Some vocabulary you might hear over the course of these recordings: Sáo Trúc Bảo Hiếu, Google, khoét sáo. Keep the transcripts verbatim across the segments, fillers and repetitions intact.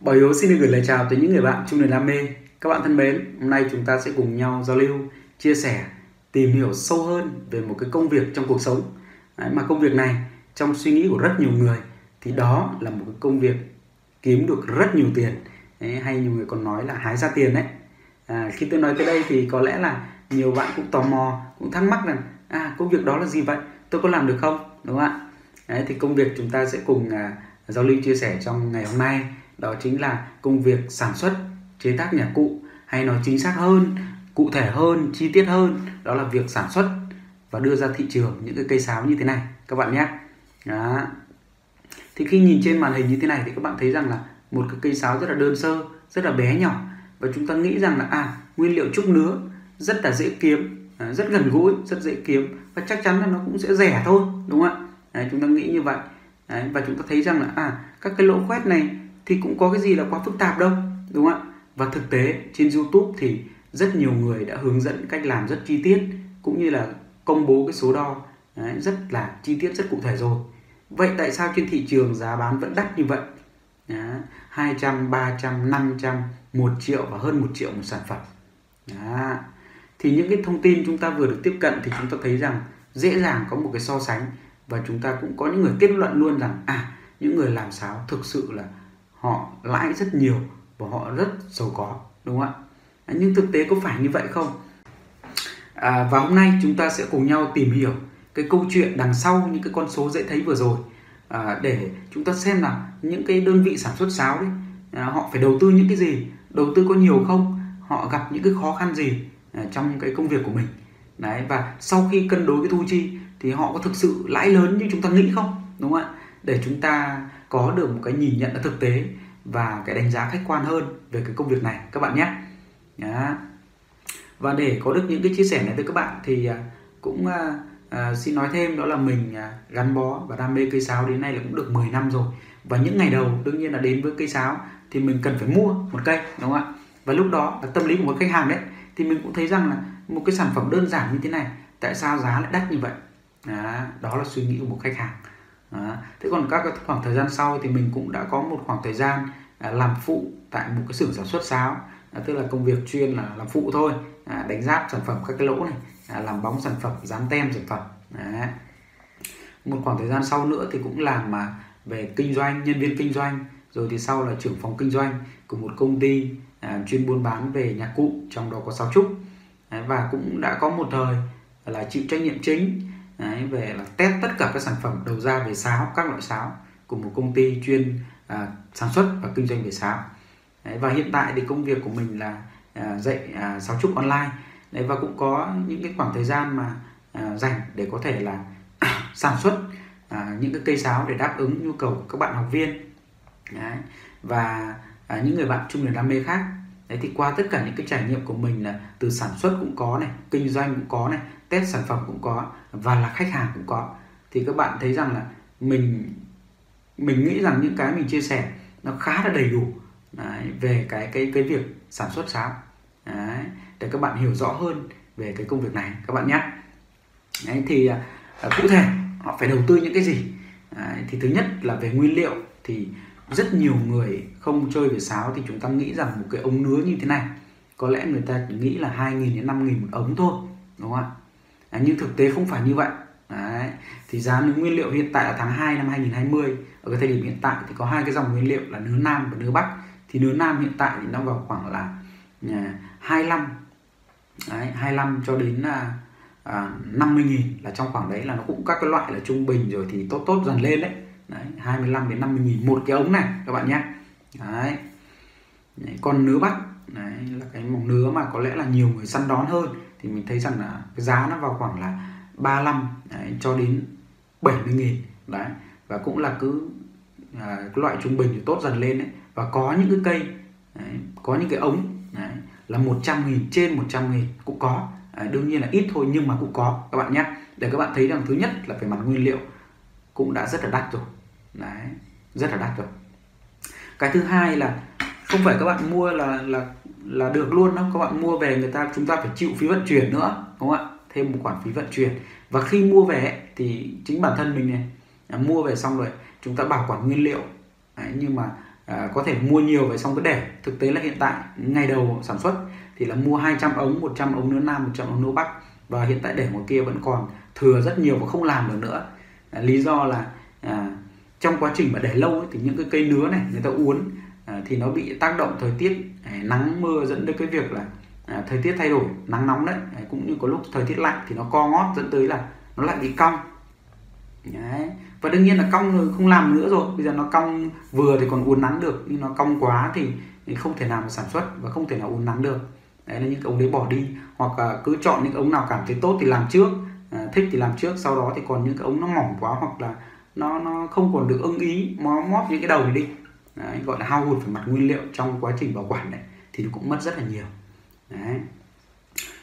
Bảo Hiếu xin được gửi lời chào tới những người bạn chung niềm đam mê. Các bạn thân mến, hôm nay chúng ta sẽ cùng nhau giao lưu, chia sẻ, tìm hiểu sâu hơn về một cái công việc trong cuộc sống. Đấy, mà công việc này trong suy nghĩ của rất nhiều người thì đó là một cái công việc kiếm được rất nhiều tiền. Đấy, hay nhiều người còn nói là hái ra tiền đấy. À, khi tôi nói tới đây thì có lẽ là nhiều bạn cũng tò mò, cũng thắc mắc rằng à, công việc đó là gì vậy? Tôi có làm được không? Đúng không ạ? Đấy, thì công việc chúng ta sẽ cùng à, giao lưu chia sẻ trong ngày hôm nay đó chính là công việc sản xuất, chế tác nhạc cụ, hay nói chính xác hơn, cụ thể hơn, chi tiết hơn, đó là việc sản xuất và đưa ra thị trường những cái cây sáo như thế này các bạn nhé. Đó. Thì khi nhìn trên màn hình như thế này thì các bạn thấy rằng là một cái cây sáo rất là đơn sơ, rất là bé nhỏ, và chúng ta nghĩ rằng là à, nguyên liệu trúc nứa rất là dễ kiếm, rất gần gũi, rất dễ kiếm, và chắc chắn là nó cũng sẽ rẻ thôi, đúng không ạ? Đấy, chúng ta nghĩ như vậy. Đấy, và chúng ta thấy rằng là à, các cái lỗ khoét này thì cũng có cái gì là quá phức tạp đâu, đúng không ạ? Và thực tế trên YouTube thì rất nhiều người đã hướng dẫn cách làm rất chi tiết, cũng như là công bố cái số đo đấy, rất là chi tiết, rất cụ thể rồi. Vậy tại sao trên thị trường giá bán vẫn đắt như vậy? Đó, hai trăm, ba trăm, năm trăm, một triệu và hơn một triệu một sản phẩm. Đó. Thì những cái thông tin chúng ta vừa được tiếp cận thì chúng ta thấy rằng dễ dàng có một cái so sánh, và chúng ta cũng có những người kết luận luôn rằng à, những người làm sáo thực sự là họ lãi rất nhiều và họ rất giàu có, đúng không ạ? Nhưng thực tế có phải như vậy không? À, và hôm nay chúng ta sẽ cùng nhau tìm hiểu cái câu chuyện đằng sau những cái con số dễ thấy vừa rồi, à, để chúng ta xem là những cái đơn vị sản xuất sáo đấy, à, họ phải đầu tư những cái gì, đầu tư có nhiều không, họ gặp những cái khó khăn gì à, trong cái công việc của mình. Đấy, và sau khi cân đối cái thu chi thì họ có thực sự lãi lớn như chúng ta nghĩ không, đúng không ạ? Để chúng ta có được một cái nhìn nhận thực tế và cái đánh giá khách quan hơn về cái công việc này các bạn nhé. Đó. Và để có được những cái chia sẻ này với các bạn thì cũng à, à, xin nói thêm đó là mình à, gắn bó và đam mê cây sáo đến nay là cũng được mười năm rồi. Và những ngày đầu đương nhiên là đến với cây sáo thì mình cần phải mua một cây, đúng không ạ? Và lúc đó là tâm lý của một khách hàng đấy, thì mình cũng thấy rằng là một cái sản phẩm đơn giản như thế này tại sao giá lại đắt như vậy? Đó, đó là suy nghĩ của một khách hàng. Đó. Thế còn các khoảng thời gian sau thì mình cũng đã có một khoảng thời gian làm phụ tại một cái xưởng sản xuất sáo, tức là công việc chuyên là làm phụ thôi, đánh giáp sản phẩm các cái lỗ này, làm bóng sản phẩm, dán tem sản phẩm. Đó. Một khoảng thời gian sau nữa thì cũng làm mà về kinh doanh, nhân viên kinh doanh, rồi thì sau là trưởng phòng kinh doanh của một công ty chuyên buôn bán về nhạc cụ, trong đó có sáo trúc. Đấy, và cũng đã có một thời là chịu trách nhiệm chính đấy, về là test tất cả các sản phẩm đầu ra về sáo, các loại sáo của một công ty chuyên à, sản xuất và kinh doanh về sáo. Đấy, và hiện tại thì công việc của mình là à, dạy à, sáo trúc online. Đấy, và cũng có những cái khoảng thời gian mà à, dành để có thể là sản xuất à, những cái cây sáo để đáp ứng nhu cầu của các bạn học viên. Đấy, và à, những người bạn chung niềm đam mê khác. Đấy, thì qua tất cả những cái trải nghiệm của mình là từ sản xuất cũng có này, kinh doanh cũng có này, test sản phẩm cũng có, và là khách hàng cũng có, thì các bạn thấy rằng là mình mình nghĩ rằng những cái mình chia sẻ nó khá là đầy đủ. Đấy, về cái cái cái việc sản xuất sáo. Đấy, để các bạn hiểu rõ hơn về cái công việc này các bạn nhé. Đấy, thì cụ thể họ phải đầu tư những cái gì? Đấy, thì thứ nhất là về nguyên liệu, thì rất nhiều người không chơi về sáo thì chúng ta nghĩ rằng một cái ống nứa như thế này có lẽ người ta nghĩ là hai nghìn đến năm nghìn một ống thôi, đúng không ạ? À, nhưng thực tế không phải như vậy. Đấy, thì giá nguyên liệu hiện tại là tháng hai năm hai nghìn không trăm hai mươi, ở cái thời điểm hiện tại thì có hai cái dòng nguyên liệu là nứa nam và nứa bắc. Thì nứa nam hiện tại thì nó vào khoảng là hai mươi lăm, đấy, hai mươi lăm cho đến là à, năm mươi nghìn, là trong khoảng đấy, là nó cũng các cái loại là trung bình rồi thì tốt tốt dần lên đấy. Đấy, hai mươi lăm đến năm mươi nghìn một cái ống này các bạn nhé. Đấy. Đấy, con nứa bắc đấy, là cái mỏng nứa mà có lẽ là nhiều người săn đón hơn, thì mình thấy rằng là cái giá nó vào khoảng là ba mươi lăm đấy, cho đến bảy mươi nghìn đấy, và cũng là cứ à, cái loại trung bình thì tốt dần lên đấy. Và có những cái cây đấy, có những cái ống đấy, là một trăm nghìn, trên một trăm nghìn cũng có. Đấy, đương nhiên là ít thôi nhưng mà cũng có các bạn nhé, để các bạn thấy rằng thứ nhất là về mặt nguyên liệu cũng đã rất là đắt rồi. Đấy, rất là đắt rồi. Cái thứ hai là không phải các bạn mua là là là được luôn đâu, các bạn mua về người ta chúng ta phải chịu phí vận chuyển nữa, đúng không ạ? Thêm một khoản phí vận chuyển. Và khi mua về thì chính bản thân mình này mua về xong rồi chúng ta bảo quản nguyên liệu. Đấy, nhưng mà à, có thể mua nhiều về xong cứ để. Thực tế là hiện tại ngày đầu sản xuất thì là mua hai trăm ống, một trăm ống nữa nam, một trăm ống nữa bắc, và hiện tại để một kia vẫn còn thừa rất nhiều và không làm được nữa. À, lý do là à, trong quá trình mà để lâu ấy, thì những cái cây nứa này người ta uốn à, thì nó bị tác động thời tiết, à, nắng mưa, dẫn đến cái việc là à, thời tiết thay đổi, nắng nóng đấy, à, cũng như có lúc thời tiết lạnh thì nó co ngót, dẫn tới là nó lại bị cong. Đấy. Và đương nhiên là cong không làm nữa rồi, bây giờ nó cong vừa thì còn uốn nắn được, nhưng nó cong quá thì không thể nào sản xuất và không thể nào uốn nắn được. Đấy là những cái ống đấy bỏ đi, hoặc là cứ chọn những ống nào cảm thấy tốt thì làm trước, à, thích thì làm trước, sau đó thì còn những cái ống nó mỏng quá hoặc là nó nó không còn được ưng ý, mó móp những cái đầu này đi. Đấy, gọi là hao hụt về mặt nguyên liệu trong quá trình bảo quản này thì nó cũng mất rất là nhiều. Đấy.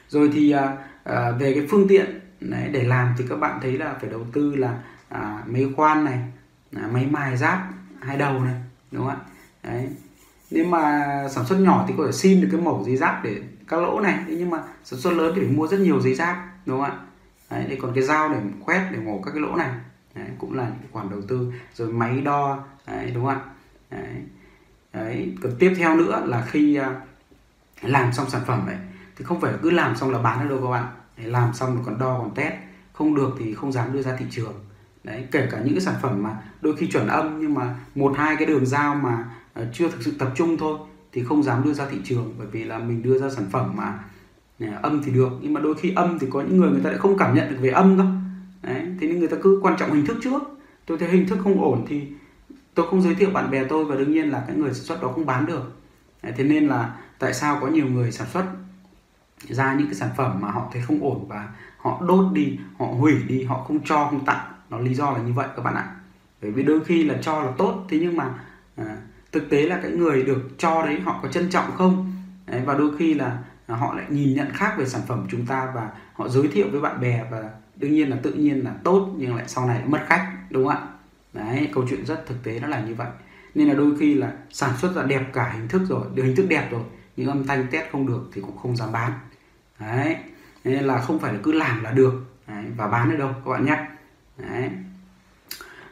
Rồi thì à, à, về cái phương tiện đấy, để làm thì các bạn thấy là phải đầu tư là à, máy khoan này, à, máy mài giáp hai đầu này, đúng không ạ? Đấy. Nếu mà sản xuất nhỏ thì có thể xin được cái mẩu giấy giáp để các lỗ này, nhưng mà sản xuất lớn thì phải mua rất nhiều giấy giáp, đúng không ạ? Đấy, còn cái dao để khoét để mổ các cái lỗ này, đấy, cũng là những khoản đầu tư. Rồi máy đo, đấy, đúng không ạ? Đấy. Đấy. Còn tiếp theo nữa là khi à, làm xong sản phẩm này thì không phải cứ làm xong là bán được đâu các bạn. Đấy, làm xong rồi còn đo còn test, không được thì không dám đưa ra thị trường. Đấy, kể cả những cái sản phẩm mà đôi khi chuẩn âm nhưng mà một hai cái đường dao mà uh, chưa thực sự tập trung thôi thì không dám đưa ra thị trường, bởi vì là mình đưa ra sản phẩm mà uh, âm thì được, nhưng mà đôi khi âm thì có những người người ta lại không cảm nhận được về âm đâu. Đấy, thế nên người ta cứ quan trọng hình thức trước. Tôi thấy hình thức không ổn thì tôi không giới thiệu bạn bè tôi, và đương nhiên là cái người sản xuất đó không bán được. Đấy, thế nên là tại sao có nhiều người sản xuất ra những cái sản phẩm mà họ thấy không ổn và họ đốt đi, họ hủy đi, họ không cho, không tặng. Nó lý do là như vậy các bạn ạ. Bởi vì đôi khi là cho là tốt, thế nhưng mà à, thực tế là cái người được cho đấy họ có trân trọng không? Đấy, và đôi khi là à, họ lại nhìn nhận khác về sản phẩm của chúng ta và họ giới thiệu với bạn bè, và đương nhiên là tự nhiên là tốt nhưng lại sau này lại mất khách, đúng không ạ? Đấy, câu chuyện rất thực tế nó là như vậy. Nên là đôi khi là sản xuất ra đẹp cả hình thức rồi, được hình thức đẹp rồi, những âm thanh test không được thì cũng không dám bán. Đấy, nên là không phải là cứ làm là được, đấy, và bán được đâu các bạn nhé. Đấy.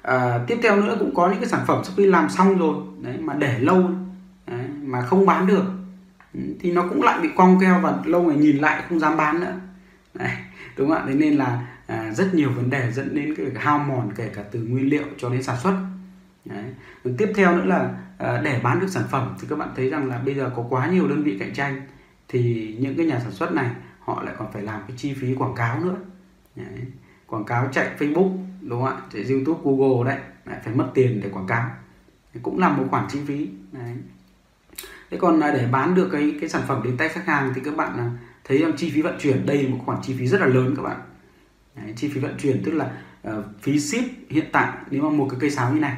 À, tiếp theo nữa cũng có những cái sản phẩm sau khi làm xong rồi đấy mà để lâu, đấy, mà không bán được thì nó cũng lại bị cong keo và lâu ngày nhìn lại không dám bán nữa. Đấy, đúng không ạ? Thế nên là à, rất nhiều vấn đề dẫn đến cái hao mòn, kể cả từ nguyên liệu cho đến sản xuất. Đấy. Rồi tiếp theo nữa là à, để bán được sản phẩm thì các bạn thấy rằng là bây giờ có quá nhiều đơn vị cạnh tranh, thì những cái nhà sản xuất này họ lại còn phải làm cái chi phí quảng cáo nữa. Đấy. Quảng cáo chạy Facebook, đúng không ạ? Chạy YouTube, Google đấy. Đấy, phải mất tiền để quảng cáo. Đấy, cũng là một khoản chi phí. Đấy. Thế còn để bán được cái cái sản phẩm đến tay khách hàng thì các bạn thấy rằng chi phí vận chuyển đây là một khoản chi phí rất là lớn các bạn. Đấy, chi phí vận chuyển tức là uh, phí ship. Hiện tại nếu mà một cái cây sáo như này,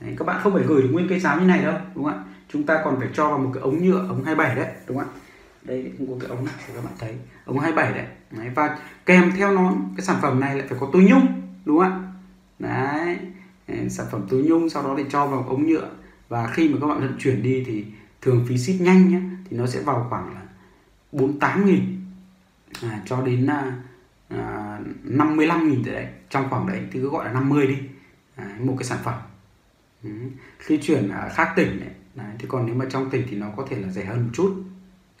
đấy, các bạn không phải gửi được nguyên cây sáo như này đâu, đúng không ạ? Chúng ta còn phải cho vào một cái ống nhựa, ống hai mươi bảy đấy, đúng không ạ? Đây cũng có cái ống này các bạn thấy, ống hai mươi bảy đấy. Đấy, và kèm theo nó cái sản phẩm này lại phải có túi nhung, đúng không ạ? Đấy, sản phẩm túi nhung sau đó để cho vào ống nhựa, và khi mà các bạn vận chuyển đi thì thường phí ship nhanh nhé thì nó sẽ vào khoảng là bốn mươi tám nghìn à, cho đến à, năm mươi lăm nghìn đấy, trong khoảng đấy thì cứ gọi là năm mươi đi. Đấy, một cái sản phẩm. Ừ. Khi chuyển ở khác tỉnh đấy. Đấy, thì còn nếu mà trong tỉnh thì nó có thể là rẻ hơn một chút.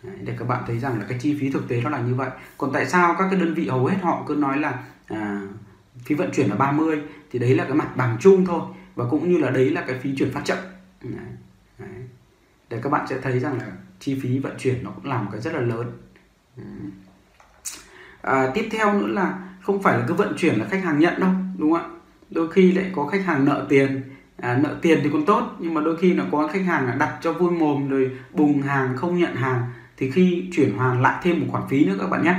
Đấy, để các bạn thấy rằng là cái chi phí thực tế nó là như vậy. Còn tại sao các cái đơn vị hầu hết họ cứ nói là à, phí vận chuyển là ba mươi, thì đấy là cái mặt bằng chung thôi, và cũng như là đấy là cái phí chuyển phát chậm. Đấy, đấy. Để các bạn sẽ thấy rằng là chi phí vận chuyển nó cũng là một cái rất là lớn. À, tiếp theo nữa là không phải là cứ vận chuyển là khách hàng nhận đâu, đúng không ạ? Đôi khi lại có khách hàng nợ tiền. À, nợ tiền thì còn tốt, nhưng mà đôi khi là có khách hàng đặt cho vui mồm rồi bùng hàng không nhận hàng, thì khi chuyển hàng lại thêm một khoản phí nữa các bạn nhé.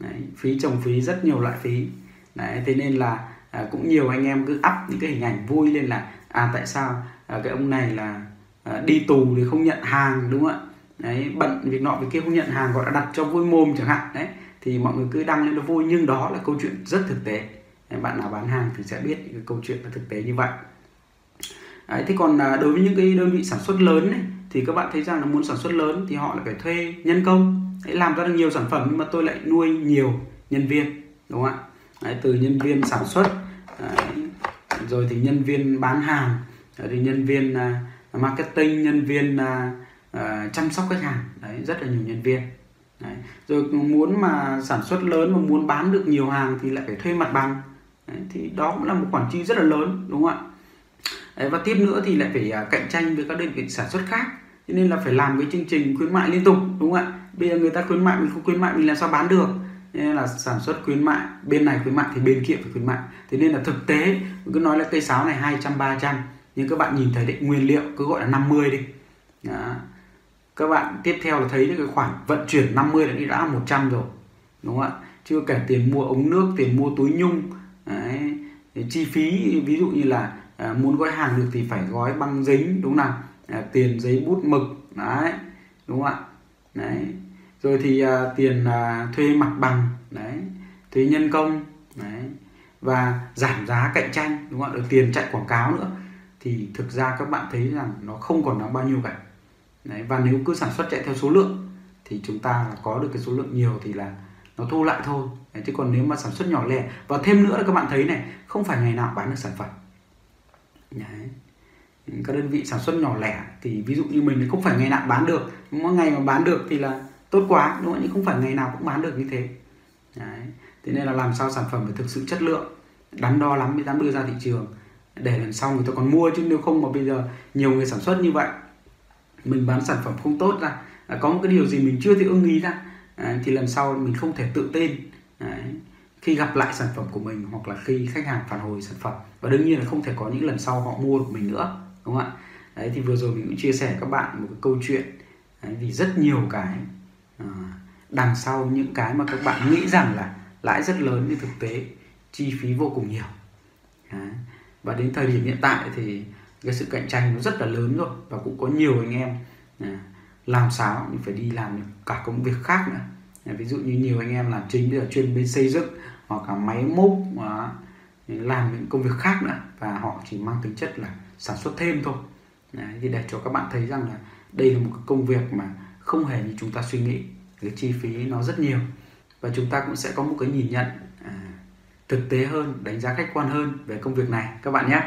Đấy, phí trồng phí, rất nhiều loại phí. Đấy, thế nên là à, cũng nhiều anh em cứ up những cái hình ảnh vui lên là à tại sao à, cái ông này là à, đi tù thì không nhận hàng, đúng không ạ? Đấy, bận việc nọ việc kia không nhận hàng, gọi là đặt cho vui mồm chẳng hạn. Đấy, thì mọi người cứ đăng lên nó vui, nhưng đó là câu chuyện rất thực tế. Đấy, bạn nào bán hàng thì sẽ biết những cái câu chuyện là thực tế như vậy. Đấy, thế còn à, đối với những cái đơn vị sản xuất lớn này, thì các bạn thấy rằng là muốn sản xuất lớn thì họ lại phải thuê nhân công. Đấy, làm ra được nhiều sản phẩm nhưng mà tôi lại nuôi nhiều nhân viên, đúng không ạ? Đấy, từ nhân viên sản xuất, đấy, rồi thì nhân viên bán hàng, rồi thì nhân viên à, marketing, nhân viên uh, chăm sóc khách hàng, đấy, rất là nhiều nhân viên. Đấy. Rồi muốn mà sản xuất lớn và muốn bán được nhiều hàng thì lại phải thuê mặt bằng. Đấy, thì đó cũng là một khoản chi rất là lớn, đúng không ạ? Đấy, và tiếp nữa thì lại phải uh, cạnh tranh với các đơn vị sản xuất khác, cho nên là phải làm cái chương trình khuyến mại liên tục, đúng không ạ? Bây giờ người ta khuyến mại, mình không khuyến mại mình làm sao bán được, nên là sản xuất khuyến mại, bên này khuyến mại thì bên kia phải khuyến mại. Thế nên là thực tế mình cứ nói là cây sáo này hai trăm ba trăm, nhưng các bạn nhìn thấy đấy, nguyên liệu cứ gọi là năm mươi đi. Đó. Các bạn tiếp theo là thấy cái khoản vận chuyển năm mươi đã đi đã một trăm rồi, đúng không ạ? Chưa kể tiền mua ống nước, tiền mua túi nhung, đấy. Chi phí ví dụ như là à, muốn gói hàng được thì phải gói băng dính, đúng không nào? À, tiền giấy bút mực, đấy, đúng không ạ? Đấy. Rồi thì à, tiền à, thuê mặt bằng, đấy, thuê nhân công, đấy, và giảm giá cạnh tranh, đúng không ạ? Rồi tiền chạy quảng cáo nữa, thì thực ra các bạn thấy rằng nó không còn là bao nhiêu cả. Đấy, và nếu cứ sản xuất chạy theo số lượng thì chúng ta có được cái số lượng nhiều thì là nó thu lại thôi. Đấy, chứ còn nếu mà sản xuất nhỏ lẻ, và thêm nữa là các bạn thấy này, không phải ngày nào bán được sản phẩm. Đấy. Các đơn vị sản xuất nhỏ lẻ thì ví dụ như mình thì không phải ngày nào bán được, mỗi ngày mà bán được thì là tốt quá, đúng không? Nhưng không phải ngày nào cũng bán được như thế. Đấy. Thế nên là làm sao sản phẩm phải thực sự chất lượng, đắn đo lắm mới dám đưa ra thị trường, để lần sau người ta còn mua, chứ nếu không mà bây giờ nhiều người sản xuất như vậy, mình bán sản phẩm không tốt ra, có một cái điều gì mình chưa thể ưng ý ra, thì lần sau mình không thể tự tin. Đấy. Khi gặp lại sản phẩm của mình, hoặc là khi khách hàng phản hồi sản phẩm, và đương nhiên là không thể có những lần sau họ mua của mình nữa, đúng không ạ? Đấy, thì vừa rồi mình cũng chia sẻ các bạn một cái câu chuyện. Đấy, vì rất nhiều cái à, đằng sau những cái mà các bạn nghĩ rằng là lãi rất lớn, nhưng thực tế chi phí vô cùng nhiều. Đấy. Và đến thời điểm hiện tại thì cái sự cạnh tranh nó rất là lớn rồi, và cũng có nhiều anh em à, làm sáo nhưng phải đi làm cả công việc khác nữa. Đấy, ví dụ như nhiều anh em làm chính bây giờ chuyên bên xây dựng, hoặc là máy múc, à, làm những công việc khác nữa, và họ chỉ mang tính chất là sản xuất thêm thôi. Đấy, thì để cho các bạn thấy rằng là đây là một cái công việc mà không hề như chúng ta suy nghĩ, cái chi phí nó rất nhiều, và chúng ta cũng sẽ có một cái nhìn nhận à, thực tế hơn, đánh giá khách quan hơn về công việc này các bạn nhé.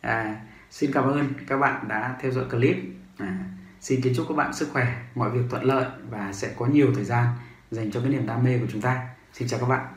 À, xin cảm ơn các bạn đã theo dõi clip. À, xin kính chúc các bạn sức khỏe, mọi việc thuận lợi, và sẽ có nhiều thời gian dành cho cái niềm đam mê của chúng ta. Xin chào các bạn.